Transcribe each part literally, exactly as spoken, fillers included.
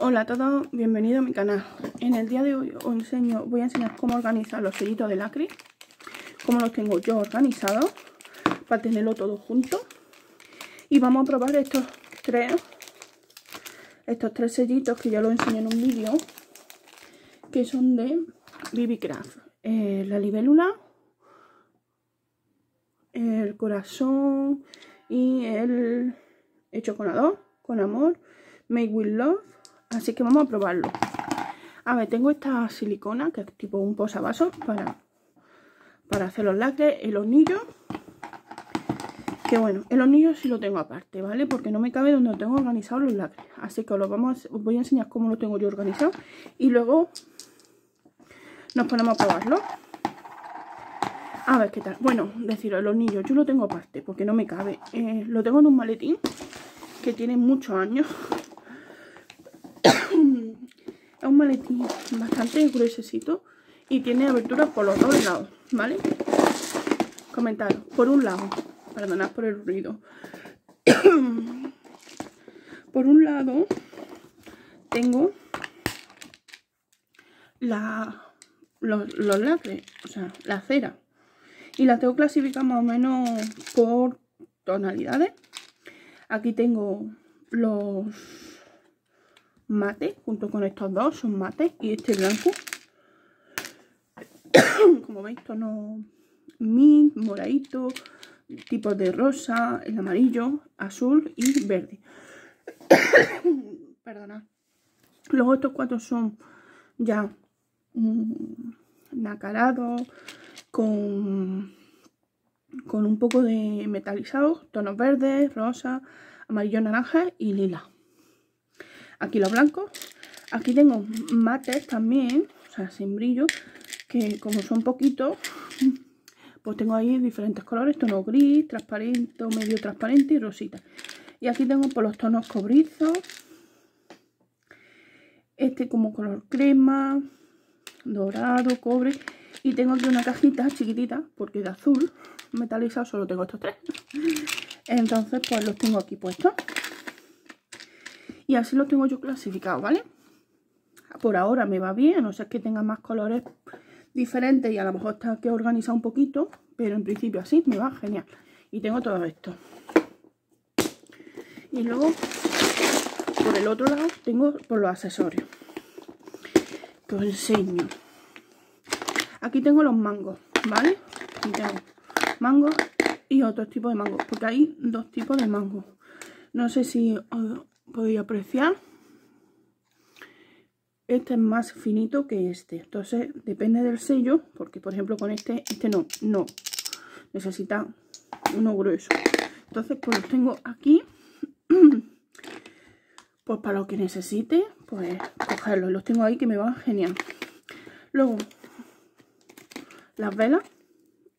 Hola a todos, bienvenidos a mi canal. En el día de hoy os enseño, voy a enseñar cómo organizar los sellitos de lacre, cómo los tengo yo organizados, para tenerlo todo junto. Y vamos a probar estos tres, estos tres sellitos que ya los enseñé en un vídeo, que son de BeebeeCraft. Eh, la libélula, el corazón y el hecho con amor, con amor, made with love. Así que vamos a probarlo. A ver, tengo esta silicona que es tipo un posavasos para, para hacer los lacres, el hornillo. Que bueno, el hornillo sí lo tengo aparte, ¿vale? Porque no me cabe donde tengo organizados los lacres. Así que os, lo vamos a, os voy a enseñar cómo lo tengo yo organizado. Y luego nos ponemos a probarlo. A ver qué tal. Bueno, deciros, el hornillo yo lo tengo aparte porque no me cabe. Eh, lo tengo en un maletín que tiene muchos años. Es un maletín bastante gruesecito y tiene aberturas por los dos lados, ¿vale? Comentar, por un lado, perdonad por el ruido. Por un lado tengo la, los, los lacres, o sea, la cera. Y la tengo clasificada más o menos por tonalidades. Aquí tengo los mate, junto con estos dos, son mates, y este blanco. Como veis, tonos mint, moradito, tipos de rosa, el amarillo, azul y verde. Perdonad. Luego estos cuatro son ya mmm, nacarados, con, con un poco de metalizados, tonos verdes, rosa, amarillo, naranja y lila. Aquí los blancos. Aquí tengo mates también, o sea, sin brillo, que como son poquitos, pues tengo ahí diferentes colores, tono gris, transparente, medio transparente y rosita. Y aquí tengo por los tonos cobrizos, este como color crema, dorado, cobre. Y tengo aquí una cajita chiquitita, porque de azul metalizado solo tengo estos tres. Entonces, pues los tengo aquí puestos. Y así lo tengo yo clasificado, ¿vale? Por ahora me va bien, a no ser que tenga más colores diferentes y a lo mejor está que organizado un poquito, pero en principio así me va genial. Y tengo todo esto. Y luego, por el otro lado, tengo por los accesorios. Que os enseño. Aquí tengo los mangos, ¿vale? Aquí tengo mangos y otros tipos de mangos, porque hay dos tipos de mangos. No sé si podéis apreciar, este es más finito que este, entonces depende del sello, porque por ejemplo con este, este no, no, necesita uno grueso, entonces pues los tengo aquí, pues para lo que necesite, pues cogerlos, los tengo ahí que me van genial. Luego, las velas,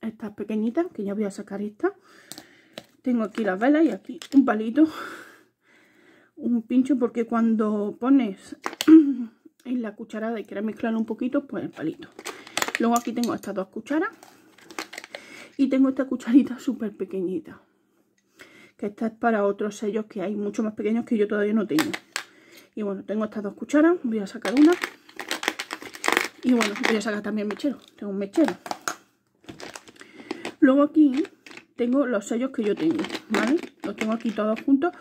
estas pequeñitas, que ya voy a sacar estas, tengo aquí las velas y aquí un palito, un pincho, porque cuando pones en la cucharada y quieres mezclarlo un poquito, pues el palito. Luego aquí tengo estas dos cucharas y tengo esta cucharita súper pequeñita, que esta es para otros sellos que hay mucho más pequeños que yo todavía no tengo. Y bueno, tengo estas dos cucharas, voy a sacar una y bueno, voy a sacar también mechero, tengo un mechero. Luego aquí tengo los sellos que yo tengo, ¿vale? Los tengo aquí todos juntos,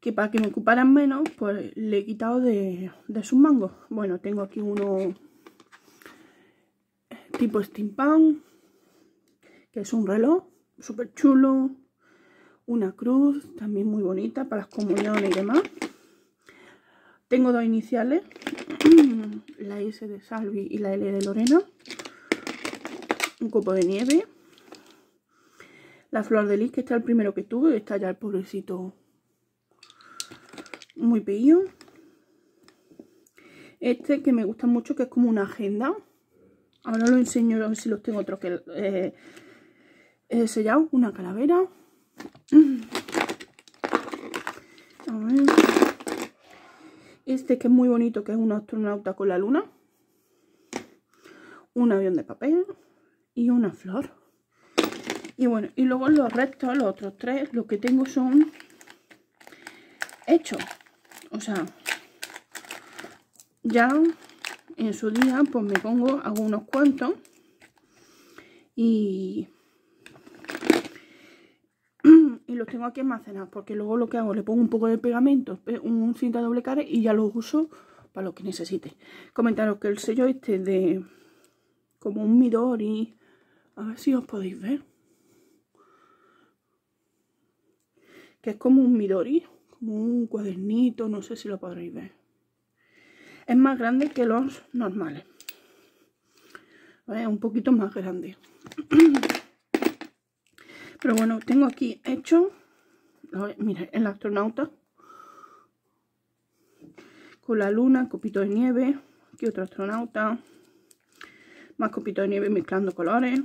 que para que me ocuparan menos, pues le he quitado de, de sus mangos. Bueno, tengo aquí uno tipo steampunk, que es un reloj súper chulo, una cruz también muy bonita para las comuniones y demás. Tengo dos iniciales, la S de Salvi y la L de Lorena, un copo de nieve, la flor de lis, que está el primero que tuve, está ya el pobrecito muy pillo. Este que me gusta mucho, que es como una agenda. Ahora lo enseño, a ver si los tengo otros que eh, eh, sellado. Una calavera. A ver. Este que es muy bonito, que es un astronauta con la luna. Un avión de papel. Y una flor. Y bueno, y luego los restos, los otros tres, los que tengo son hechos. O sea, ya en su día pues me pongo algunos cuantos y, y los tengo aquí almacenados, porque luego lo que hago, le pongo un poco de pegamento, un cinta doble cara y ya los uso para lo que necesite. Comentaros que el sello este de como un Midori, a ver si os podéis ver, que es como un Midori, como un cuadernito, no sé si lo podréis ver. Es más grande que los normales, ¿vale? Un poquito más grande. Pero bueno, tengo aquí hecho, mira, el astronauta con la luna, copito de nieve, aquí otro astronauta, más copito de nieve mezclando colores,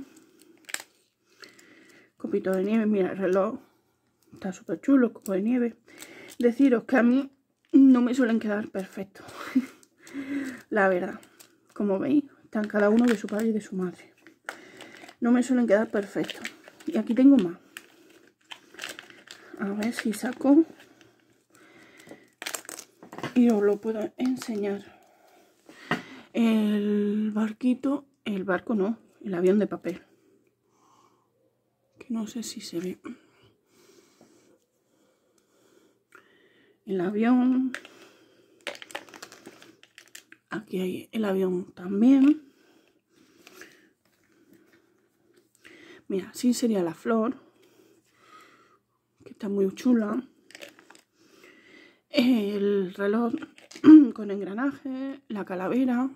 copito de nieve, mira el reloj, está súper chulo, copo de nieve. Deciros que a mí no me suelen quedar perfectos, la verdad, como veis, están cada uno de su padre y de su madre, no me suelen quedar perfectos. Y aquí tengo más, a ver si saco y os lo puedo enseñar. El barquito, el barco no, el avión de papel, que no sé si se ve, el avión. Aquí hay el avión también. Mira, así sería la flor, que está muy chula. El reloj con engranaje, la calavera.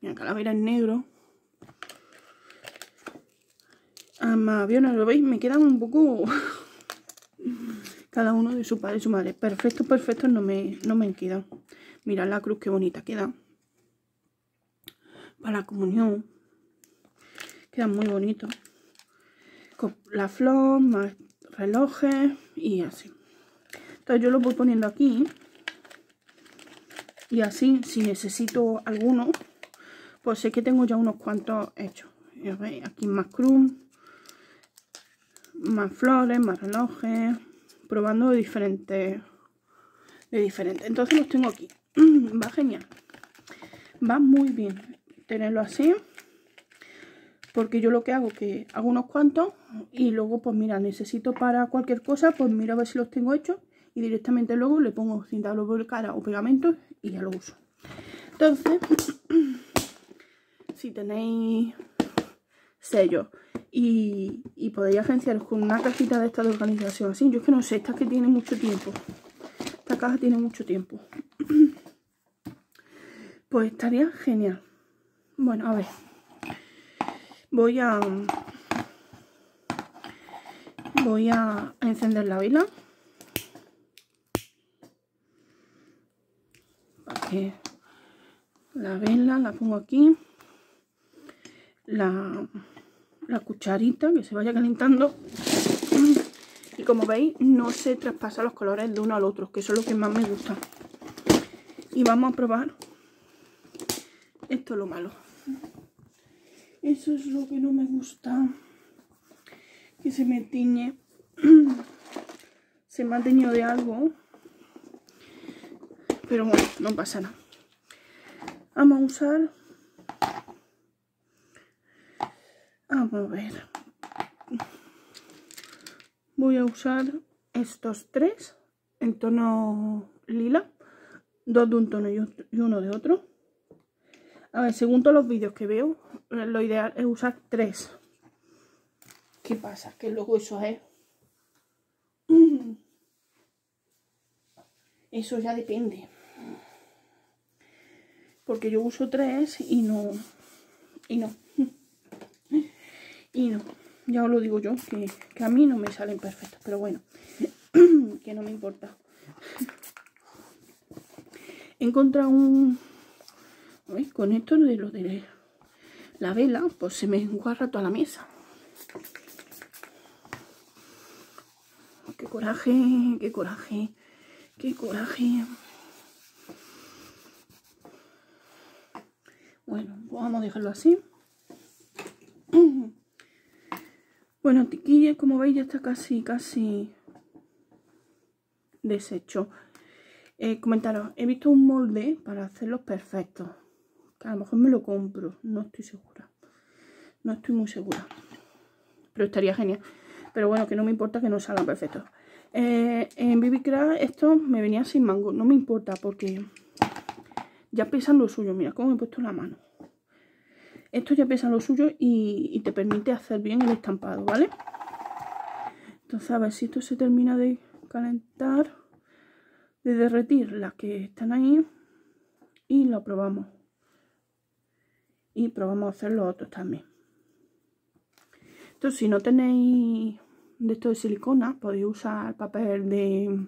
Mira, calavera en negro. Más aviones, ¿lo veis? Me quedan un poco... cada uno de su padre y su madre. Perfecto, perfecto, no me, no me han quedado. Mira la cruz, qué bonita queda. Para la comunión. Queda muy bonito. Con la flor, más relojes y así. Entonces yo lo voy poniendo aquí. Y así, si necesito alguno, pues sé que tengo ya unos cuantos hechos. ¿Ya veis? Aquí más cruz, más flores, más relojes. Probando de diferentes, de diferentes. Entonces los tengo aquí. Va genial. Va muy bien tenerlo así. Porque yo lo que hago es que hago unos cuantos y luego pues mira, necesito para cualquier cosa, pues mira a ver si los tengo hechos y directamente luego le pongo cinta doble cara o pegamento y ya lo uso. Entonces, si tenéis sellos Y, y podéis agenciaros con una cajita de esta de organización así. Yo es que no sé, esta que tiene mucho tiempo, esta caja tiene mucho tiempo, pues estaría genial. Bueno, a ver, voy a voy a encender la vela para que la vela la pongo aquí, la la cucharita, que se vaya calentando. Y como veis, no se traspasa los colores de uno al otro, que eso es lo que más me gusta. Y vamos a probar. Esto es lo malo, eso es lo que no me gusta, que se me tiñe, se me ha teñido de algo, pero bueno, no pasa nada. Vamos a usar, vamos a ver, voy a usar estos tres en tono lila, dos de un tono y uno de otro. A ver, según todos los vídeos que veo, lo ideal es usar tres. ¿Qué pasa? Que luego eso es, eso ya depende, porque yo uso tres y no y no Y no, ya os lo digo yo, que, que a mí no me salen perfectos, pero bueno, que no me importa. He encontrado un... ¿Veis? Con esto de lo de la vela, pues se me enguarra toda la mesa. ¡Qué coraje! ¡Qué coraje! ¡Qué coraje! Bueno, pues vamos a dejarlo así. Bueno, tiquillas, como veis, ya está casi, casi deshecho. Eh, comentaros, he visto un molde para hacerlos perfectos, que a lo mejor me lo compro, no estoy segura, no estoy muy segura, pero estaría genial. Pero bueno, que no me importa que no salgan perfectos. Eh, en BeebeeCraft esto me venía sin mango, no me importa porque ya pesan lo suyo. Mira cómo me he puesto la mano. Esto ya pesa lo suyo y, y te permite hacer bien el estampado, ¿vale? Entonces, a ver si esto se termina de calentar, de derretir las que están ahí, y lo probamos y probamos a hacer los otros también. Entonces, si no tenéis de esto de silicona, podéis usar papel de,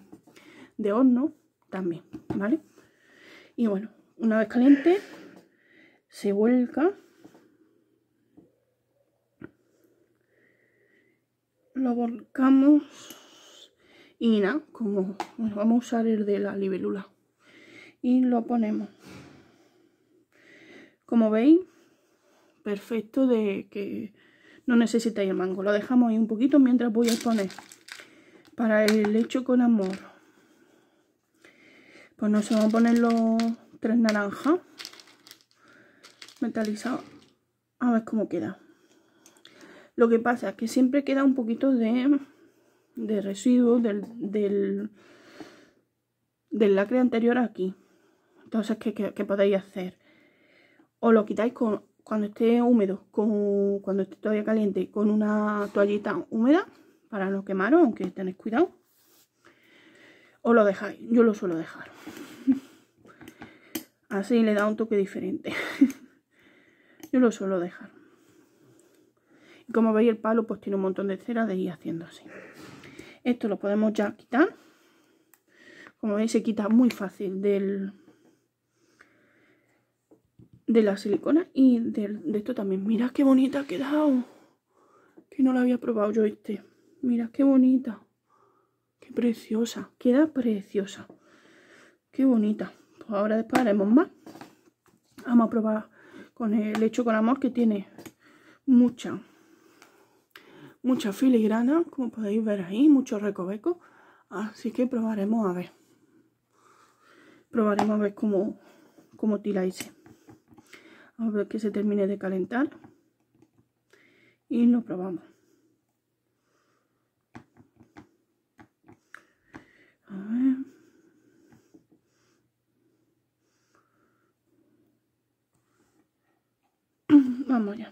de horno también, ¿vale? Y bueno, una vez caliente se vuelca, lo volcamos. Y nada, como bueno, vamos a usar el de la libélula. Y lo ponemos. Como veis, perfecto, de que no necesitáis el mango. Lo dejamos ahí un poquito mientras voy a poner para el hecho con amor. Pues nos vamos a poner los tres naranjas metalizados. A ver cómo queda. Lo que pasa es que siempre queda un poquito de... de residuos del, del, del lacre anterior aquí. Entonces, ¿qué, qué, qué podéis hacer? O lo quitáis con, cuando esté húmedo, con, cuando esté todavía caliente, con una toallita húmeda para no quemaros, aunque tenéis cuidado, o lo dejáis. Yo lo suelo dejar así, le da un toque diferente. Yo lo suelo dejar. Y como veis, el palo pues tiene un montón de cera de ir haciendo así. Esto lo podemos ya quitar. Como veis, se quita muy fácil del de la silicona y del, de esto también. Mirad qué bonita ha quedado. Que no la había probado yo este. Mirad qué bonita. Qué preciosa. Queda preciosa. Qué bonita. Pues ahora después haremos más. Vamos a probar con el hecho con amor, que tiene mucha... mucha filigrana, como podéis ver ahí, muchos recovecos. Así que probaremos a ver. Probaremos a ver cómo, cómo tiráis. A ver que se termine de calentar. Y lo probamos. A ver. Vamos ya.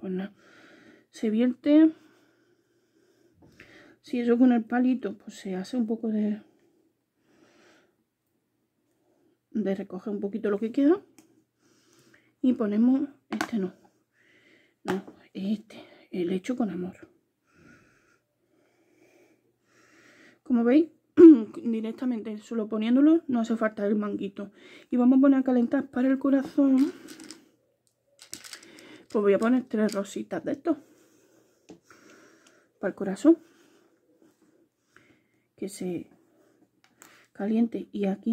Pues nada. Se vierte. Si eso con el palito, pues se hace un poco de... de recoger un poquito lo que queda. Y ponemos... este no. No, este. El hecho con amor. Como veis, directamente solo poniéndolo no hace falta el manguito. Y vamos a poner a calentar para el corazón. Pues voy a poner tres rositas de estos. Para el corazón. Que se caliente. Y aquí,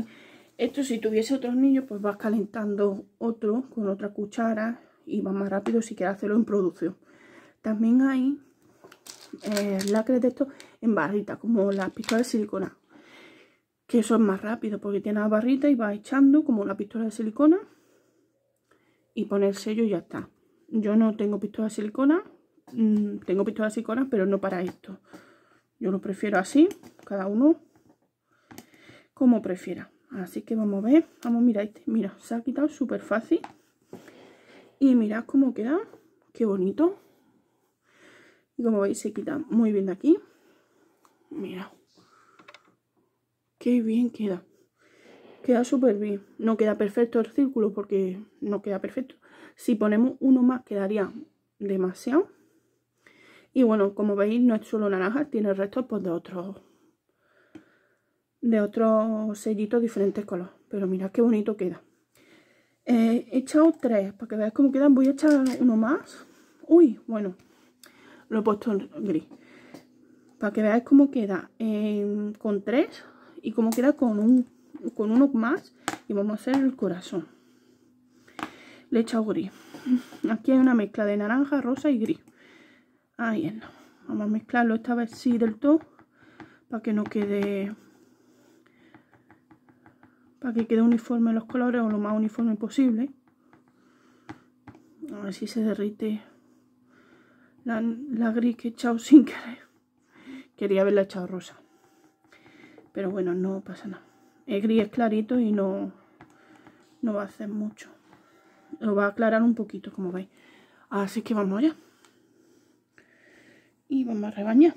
esto si tuviese otro tornillo, pues vas calentando otro con otra cuchara y va más rápido si quieres hacerlo en producción. También hay eh, lacres de estos en barrita, como las pistolas de silicona, que eso es más rápido porque tiene la barrita y va echando como la pistola de silicona y pone el sello y ya está. Yo no tengo pistola de silicona, mmm, tengo pistola de silicona, pero no para esto. Yo lo prefiero así, cada uno como prefiera. Así que vamos a ver, vamos a mirar este. Mira, se ha quitado súper fácil. Y mirad cómo queda, qué bonito. Y como veis, se quita muy bien de aquí. Mira, qué bien queda. Queda súper bien. No queda perfecto el círculo porque no queda perfecto. Si ponemos uno más quedaría demasiado. Y bueno, como veis, no es solo naranja, tiene restos pues, de otros de otros sellitos diferentes colores. Pero mirad qué bonito queda. Eh, he echado tres, para que veáis cómo quedan. Voy a echar uno más. Uy, bueno, lo he puesto en gris. Para que veáis cómo queda eh, con tres y cómo queda con, un, con uno más. Y vamos a hacer el corazón. Le he echado gris. Aquí hay una mezcla de naranja, rosa y gris. Ahí es, no. Vamos a mezclarlo esta vez sí del todo para que no quede para que quede uniforme los colores o lo más uniforme posible. A ver si se derrite la, la gris que he echado sin querer. Quería haberla echado rosa, pero bueno, no pasa nada. El gris es clarito y no, no va a hacer mucho. Lo va a aclarar un poquito, como veis. Así que vamos allá. Y vamos a rebañar.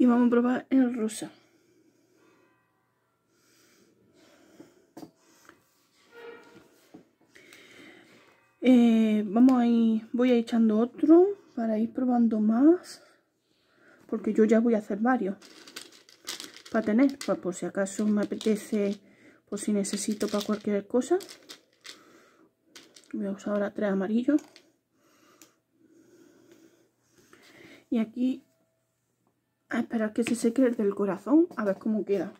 Y vamos a probar el rosa. Eh, vamos a ir, voy a ir echando otro para ir probando más, porque yo ya voy a hacer varios para tener, para por si acaso me apetece, por si necesito para cualquier cosa. Voy a usar ahora tres amarillos. Y aquí a esperar que se seque el del corazón, a ver cómo queda.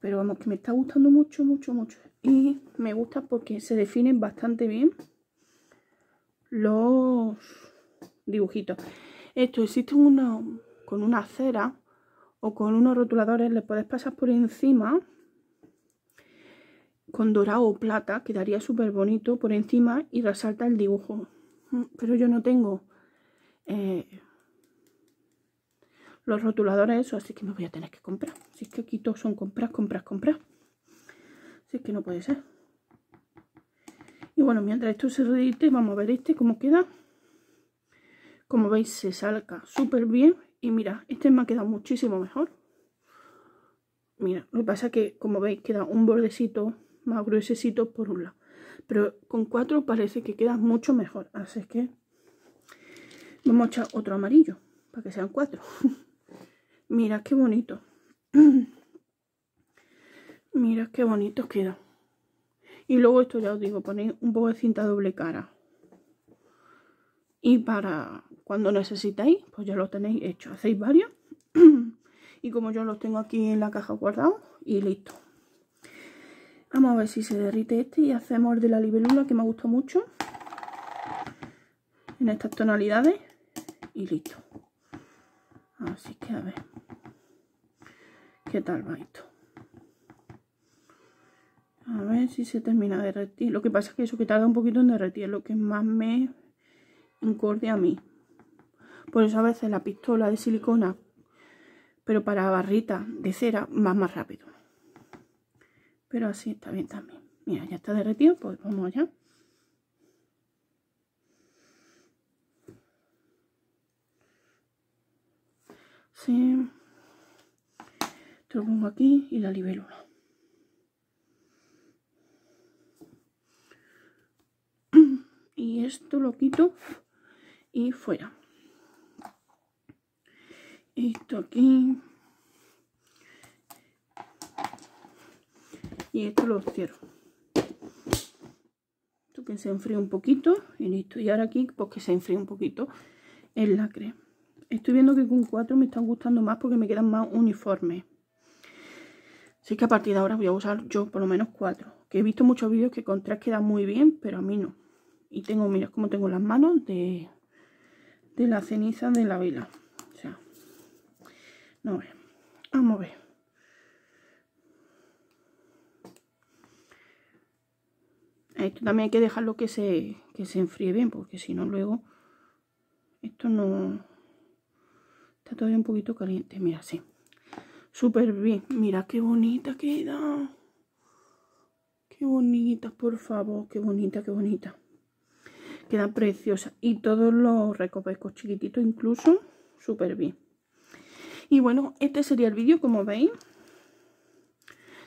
Pero vamos, que me está gustando mucho, mucho, mucho. Y me gusta porque se definen bastante bien los dibujitos. Esto existe uno con una cera o con unos rotuladores, le puedes pasar por encima con dorado o plata, quedaría súper bonito por encima y resalta el dibujo. Pero yo no tengo... Eh, los rotuladores, eso, así que me voy a tener que comprar. Así que aquí todos son compras, compras, compras. Así que no puede ser. Y bueno, mientras esto se redite, vamos a ver este cómo queda. Como veis, se salga súper bien. Y mira, este me ha quedado muchísimo mejor. Mira, lo que pasa es que, como veis, queda un bordecito más gruesecito por un lado. Pero con cuatro parece que queda mucho mejor. Así que vamos a echar otro amarillo para que sean cuatro. Mirad qué bonito. Mirad qué bonito queda. Y luego esto ya os digo, ponéis un poco de cinta doble cara. Y para cuando necesitáis, pues ya lo tenéis hecho. Hacéis varios. Y como yo los tengo aquí en la caja guardados, y listo. Vamos a ver si se derrite este y hacemos el de la libélula, que me gusta mucho. En estas tonalidades. Y listo. Así que a ver qué tal va esto. A ver si se termina de derretir. Lo que pasa es que eso que tarda un poquito en derretir es lo que más me incordia a mí. Por eso a veces la pistola de silicona, pero para barrita de cera, más más rápido. Pero así está bien también. Mira, ya está derretido, pues vamos allá. Sí. Te lo pongo aquí y la libélula. Y esto lo quito y fuera. Esto aquí. Y esto lo cierro. Esto que se enfríe un poquito y listo. Y ahora aquí, pues que se enfríe un poquito el lacre. Estoy viendo que con cuatro me están gustando más porque me quedan más uniformes. Así que a partir de ahora voy a usar yo por lo menos cuatro. Que he visto muchos vídeos que con tres queda muy bien, pero a mí no. Y tengo, mirad cómo tengo las manos de, de la ceniza de la vela. O sea, no veo. Vamos a ver. Esto también hay que dejarlo que se, que se enfríe bien, porque si no luego esto no... Está todavía un poquito caliente, mira, sí. Súper bien, mira qué bonita queda. Qué bonita, por favor, qué bonita, qué bonita. Queda preciosa. Y todos los recovecos chiquititos incluso, súper bien. Y bueno, este sería el vídeo, como veis.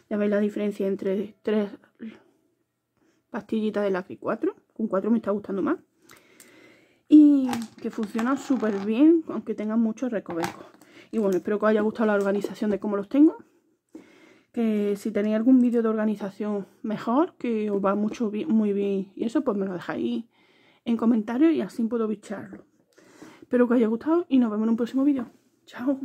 Ya veis la diferencia entre tres pastillitas de lacre y cuatro. Con cuatro me está gustando más. Y que funciona súper bien, aunque tengan muchos recovecos. Y bueno, espero que os haya gustado la organización de cómo los tengo. Que si tenéis algún vídeo de organización mejor, que os va mucho bien, muy bien, y eso, pues me lo dejáis en comentarios y así puedo bicharlo. Espero que os haya gustado y nos vemos en un próximo vídeo. Chao.